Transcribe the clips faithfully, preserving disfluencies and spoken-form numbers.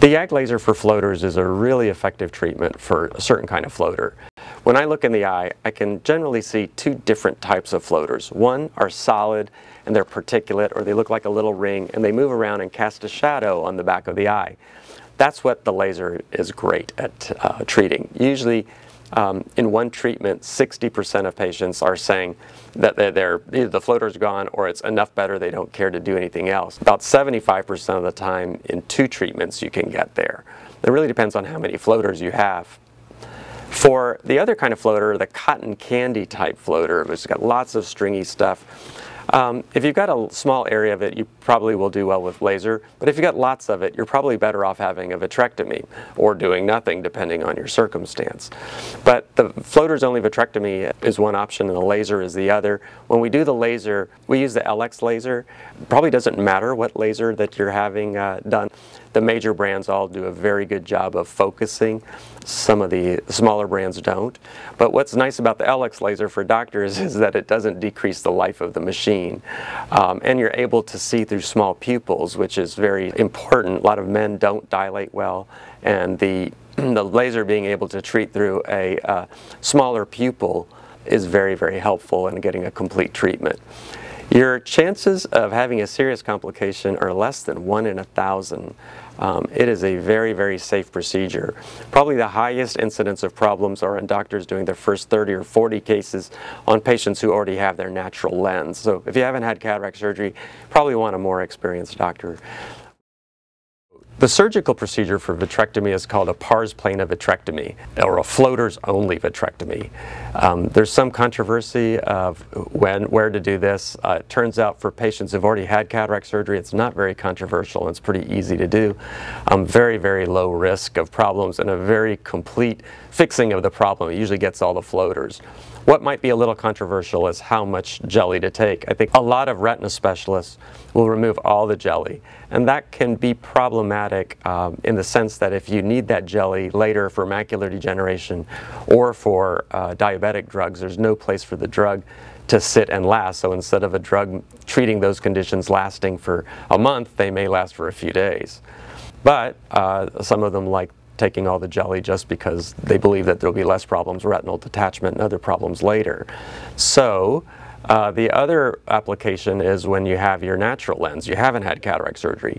The Y A G laser for floaters is a really effective treatment for a certain kind of floater. When I look in the eye, I can generally see two different types of floaters. One are solid and they're particulate, or they look like a little ring and they move around and cast a shadow on the back of the eye. That's what the laser is great at uh, treating. Usually um, in one treatment, sixty percent of patients are saying that they're, they're, either the floater's gone or it's enough better they don't care to do anything else. About seventy-five percent of the time in two treatments you can get there. It really depends on how many floaters you have. For the other kind of floater, the cotton candy type floater, which has got lots of stringy stuff, um, if you've got a small area of it, you probably will do well with laser, but if you've got lots of it, you're probably better off having a vitrectomy or doing nothing, depending on your circumstance. But the floaters only vitrectomy is one option and the laser is the other. When we do the laser, we use the L X laser. It probably doesn't matter what laser that you're having uh, done. The major brands all do a very good job of focusing. Some of the smaller brands don't. But what's nice about the L X laser for doctors is that it doesn't decrease the life of the machine. Um, and you're able to see through small pupils, which is very important. A lot of men don't dilate well, and the, the laser being able to treat through a uh, smaller pupil is very, very helpful in getting a complete treatment. Your chances of having a serious complication are less than one in a thousand. Um, it is a very, very safe procedure. Probably the highest incidence of problems are in doctors doing their first thirty or forty cases on patients who already have their natural lens. So if you haven't had cataract surgery, probably want a more experienced doctor. The surgical procedure for vitrectomy is called a pars plana vitrectomy, or a floaters-only vitrectomy. Um, there's some controversy of when, where to do this. Uh, it turns out for patients who've already had cataract surgery, it's not very controversial. It's pretty easy to do. Um, very, very low risk of problems and a very complete fixing of the problem. It usually gets all the floaters. What might be a little controversial is how much jelly to take. I think a lot of retina specialists will remove all the jelly, and that can be problematic um, in the sense that if you need that jelly later for macular degeneration or for uh, diabetic drugs, there's no place for the drug to sit and last. So instead of a drug treating those conditions lasting for a month, they may last for a few days. But uh, some of them like taking all the jelly just because they believe that there'll be less problems, retinal detachment and other problems later. So uh, the other application is when you have your natural lens. You haven't had cataract surgery.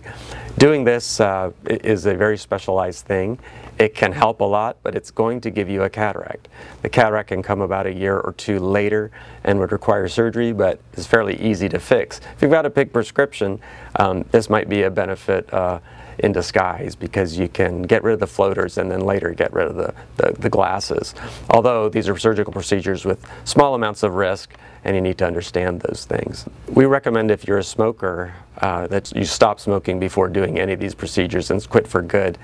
Doing this uh, is a very specialized thing. It can help a lot, but it's going to give you a cataract. The cataract can come about a year or two later and would require surgery, but it's fairly easy to fix. If you've got a big prescription, um, this might be a benefit uh, in disguise, because you can get rid of the floaters and then later get rid of the, the, the glasses. Although these are surgical procedures with small amounts of risk, and you need to understand those things. We recommend if you're a smoker uh, that you stop smoking before doing any of these procedures and quit for good,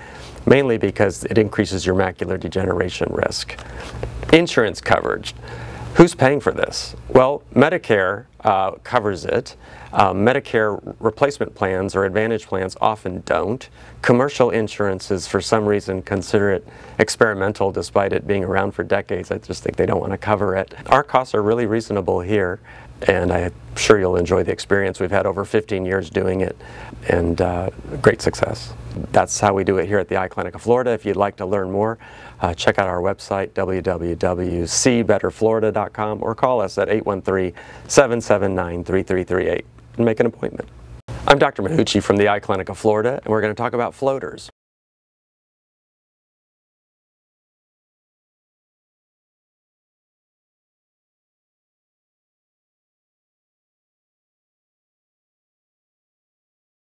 mainly because it increases your macular degeneration risk. Insurance coverage. Who's paying for this? Well, Medicare uh, covers it. Uh, Medicare replacement plans or Advantage plans often don't. Commercial insurances, for some reason, consider it experimental despite it being around for decades. I just think they don't want to cover it. Our costs are really reasonable here, and I'm sure you'll enjoy the experience. We've had over fifteen years doing it, and uh, great success. That's how we do it here at the Eye Clinic of Florida. If you'd like to learn more, uh, check out our website, w w w dot see better Florida dot com, or call us at eight one three, seven seven nine, three three three eight and make an appointment. I'm Doctor Mahootchi from the Eye Clinic of Florida, and we're going to talk about floaters.